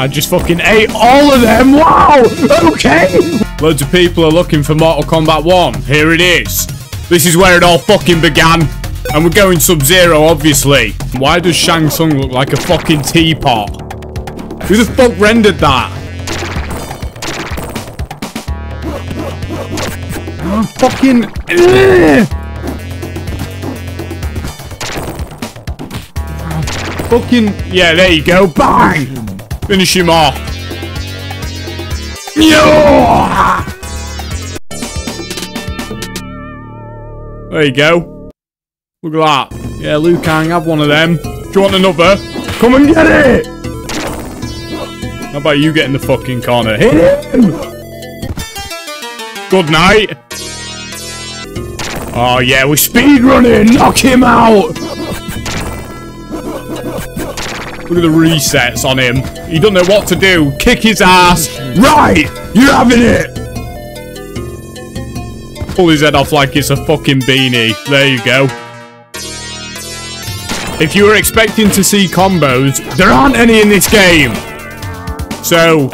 I just fucking ate all of them. Wow! Okay! Loads of people are looking for Mortal Kombat 1. Here it is. This is where it all fucking began. And we're going Sub-Zero, obviously. Why does Shang Tsung look like a fucking teapot? Who the fuck rendered that? Oh, fucking... Ugh. Fucking... Yeah, there you go. Bang! Finish him off. Yeah! There you go. Look at that. Yeah, Liu Kang, have one of them. Do you want another? Come and get it! How about you get in the fucking corner? Hit him! Good night. Oh, yeah, we're speedrunning! Knock him out! Look at the resets on him. He doesn't know what to do. Kick his ass. Right! You're having it! Pull his head off like it's a fucking beanie. There you go. If you were expecting to see combos, there aren't any in this game. So,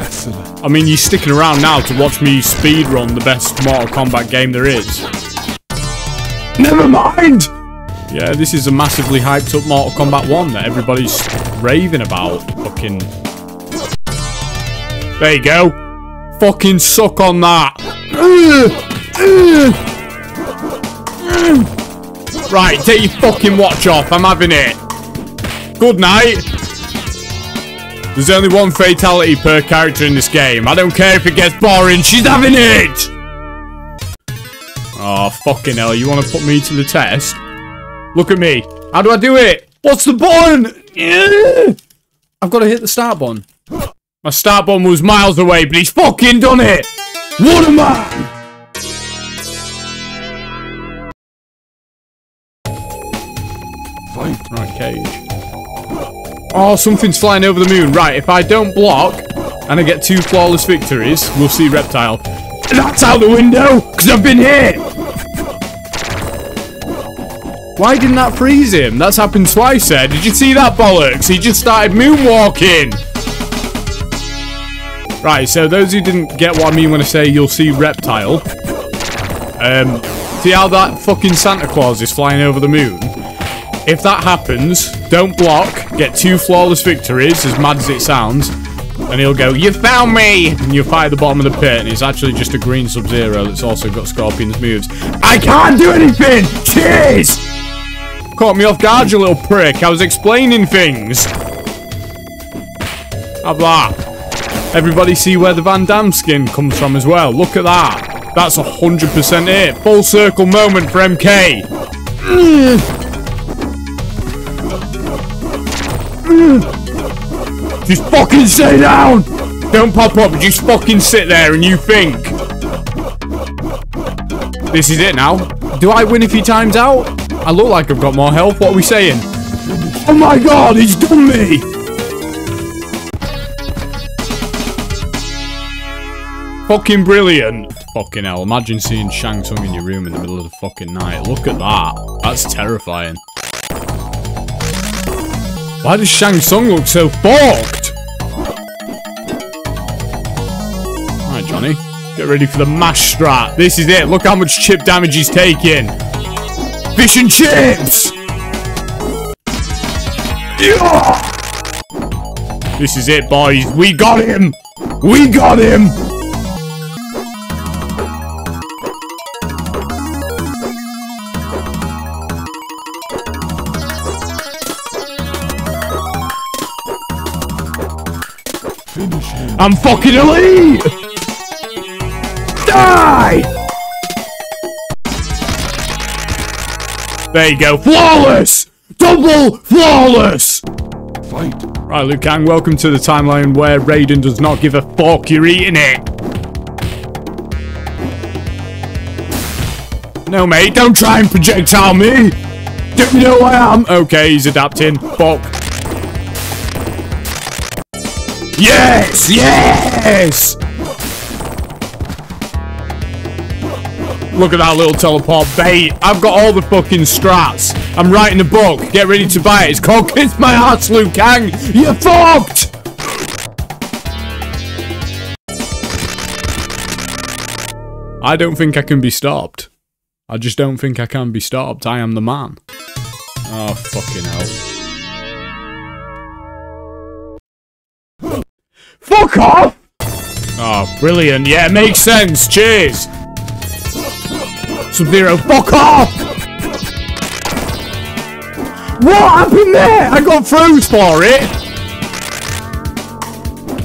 I mean, you're sticking around now to watch me speedrun the best Mortal Kombat game there is. Never mind! Yeah, this is a massively hyped up Mortal Kombat 1 that everybody's raving about. Fucking... There you go. Fucking suck on that. Right, take your fucking watch off. I'm having it. Good night. There's only one fatality per character in this game. I don't care if it gets boring. She's having it. Oh, fucking hell. You want to put me to the test? Look at me. How do I do it? What's the button? Yeah. I've got to hit the start button. My start button was miles away, but he's fucking done it. What a man. Right, cage. Oh, something's flying over the moon. Right, if I don't block and I get 2 flawless victories, we'll see Reptile. That's out the window, because I've been hit. Why didn't that freeze him? That's happened twice there. Did you see that bollocks? He just started moonwalking. Right, so those who didn't get what I mean when I say you'll see Reptile. See how that fucking Santa Claus is flying over the moon? If that happens, don't block. Get 2 flawless victories, as mad as it sounds. And he'll go, you found me! And you'll fight at the bottom of the pit, and it's actually just a green Sub-Zero that's also got Scorpion's moves. I can't do anything! Cheers! Caught me off guard, you little prick. I was explaining things. Have that. Everybody see where the Van Damme skin comes from as well. Look at that. That's 100% it. Full circle moment for MK. Just fucking stay down. Don't pop up. Just fucking sit there and you think. This is it now. Do I win if he times out? I look like I've got more health. What are we saying? Oh my god, he's done me! Fucking brilliant. Fucking hell, imagine seeing Shang Tsung in your room in the middle of the fucking night. Look at that. That's terrifying. Why does Shang Tsung look so fucked? Alright, Johnny. Get ready for the mash strat. This is it. Look how much chip damage he's taking. Fish and chips! Yeah! This is it, boys. We got him! We got him! Finish him. I'm fucking elite! Die! There you go. Flawless! Double flawless! Fight. Right, Liu Kang, welcome to the timeline where Raiden does not give a fuck. You're eating it. No, mate, don't try and projectile me. Don't you know who I am? Okay, he's adapting. Fuck. Yes! Yes! Look at that little teleport bait. I've got all the fucking strats. I'm writing a book. Get ready to buy it. It's called Kiss My Ass, Liu Kang. You're fucked! I don't think I can be stopped. I just don't think I can be stopped. I am the man. Oh, fucking hell. Fuck off! Oh, brilliant. Yeah, it makes sense. Cheers! Sub-Zero, fuck off! What happened there? I got froze for it!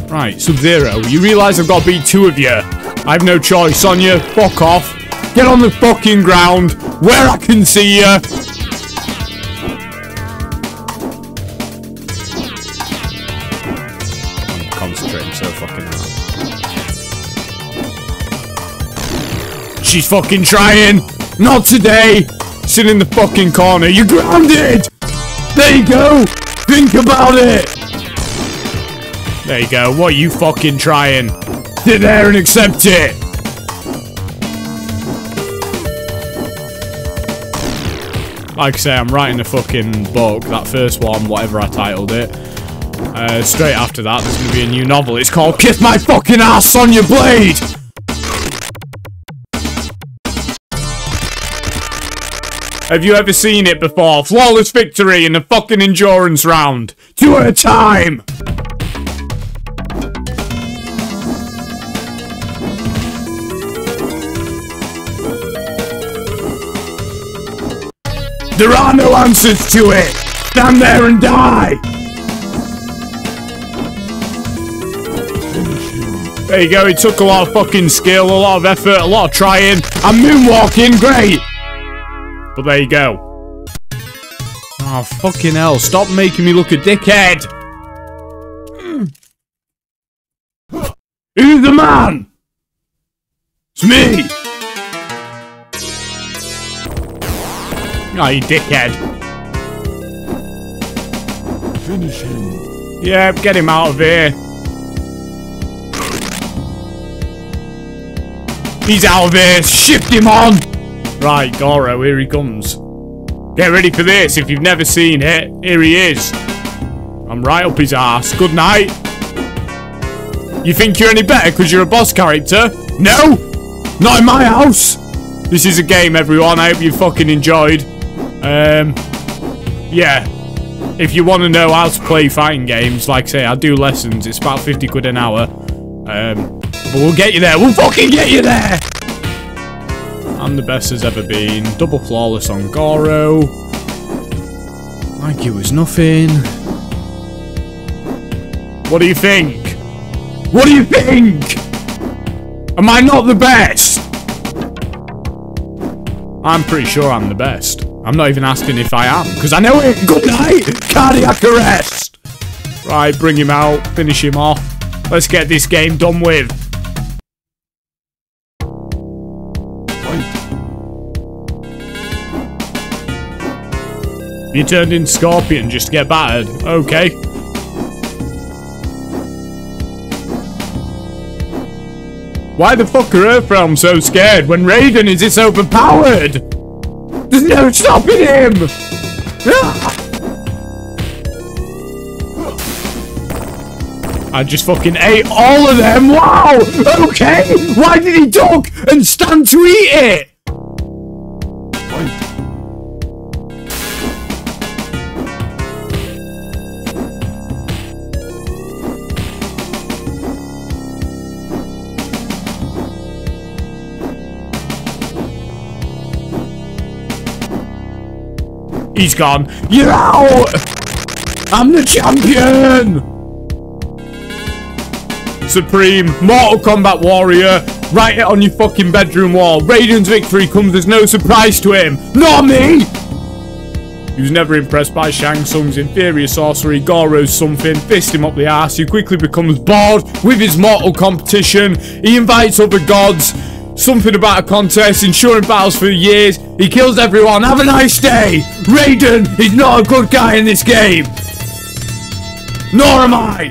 Right, Sub-Zero, you realise I've got to beat two of you. I have no choice. Sonya, fuck off. Get on the fucking ground, where I can see you! I'm concentrating so fucking hard. She's fucking trying! Not today! Sit in the fucking corner, you're grounded! There you go! Think about it! There you go, what are you fucking trying? Sit there and accept it! Like I say, I'm writing a fucking book, that first one, whatever I titled it. Straight after that, there's gonna be a new novel. It's called Kiss My Fucking Ass, Sonya Blade! Have you ever seen it before? Flawless victory in the fucking endurance round. Two at a time! There are no answers to it! Stand there and die! There you go, it took a lot of fucking skill, a lot of effort, a lot of trying. I'm moonwalking, great! But there you go. Oh, fucking hell, stop making me look a dickhead! Who's the man? It's me! Oh, you dickhead. Finish him. Yeah, get him out of here. He's out of here. Shift him on. Right, Goro, here he comes. Get ready for this. If you've never seen it, here he is. I'm right up his ass. Good night. You think you're any better because you're a boss character? No. Not in my house. This is a game, everyone. I hope you fucking enjoyed. Yeah, if you want to know how to play fighting games, like I say, I do lessons, it's about 50 quid an hour, but we'll get you there, we'll fucking get you there! I'm the best there's ever been, double flawless on Goro, like it was nothing. What do you think? What do you think? Am I not the best? I'm pretty sure I'm the best. I'm not even asking if I am, because I know it! Good night! Cardiac arrest! Right, bring him out, finish him off. Let's get this game done with. You turned into Scorpion just to get battered. Okay. Why the fuck are Earthrealm so scared when Raiden is this overpowered? There's no stopping him! Ah! I just fucking ate all of them! Wow! Okay! Why did he duck and stand to eat it? He's gone. You're out! I'm the champion! Supreme, Mortal Kombat warrior, write it on your fucking bedroom wall. Raiden's victory comes as no surprise to him. Not me! He was never impressed by Shang Tsung's inferior sorcery. Goro's something, fist him up the arse. He quickly becomes bored with his mortal competition. He invites other gods. Something about a contest, ensuring battles for years. He kills everyone. Have a nice day. Raiden is not a good guy in this game. Nor am I.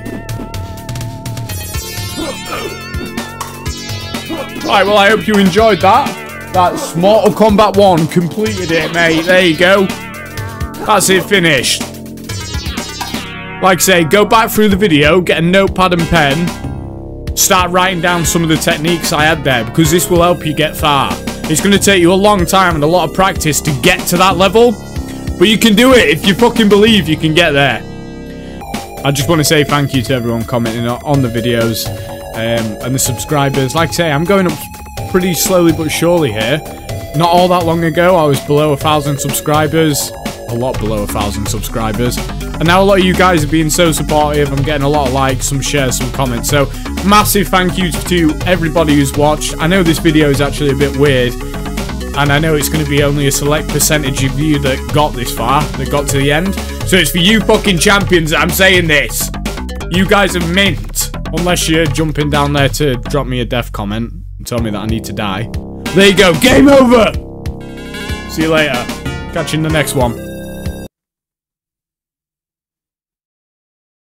Right, well, I hope you enjoyed that. That's Mortal Kombat 1. Completed it, mate. There you go. That's it finished. Like I say, go back through the video, get a notepad and pen. start writing down some of the techniques I had there, because this will help you get far. It's going to take you a long time and a lot of practice to get to that level, but you can do it if you fucking believe you can get there. I just want to say thank you to everyone commenting on the videos and the subscribers. Like I say, I'm going up pretty slowly but surely here. Not all that long ago, I was below 1,000 subscribers. A lot below 1,000 subscribers. And now a lot of you guys are being so supportive. I'm getting a lot of likes, some shares, some comments. So, massive thank you to everybody who's watched. I know this video is actually a bit weird, and I know it's going to be only a select percentage of you that got this far, that got to the end. So it's for you fucking champions that I'm saying this. You guys are mint. Unless you're jumping down there to drop me a death comment and tell me that I need to die. There you go. Game over. See you later. Catch you in the next one.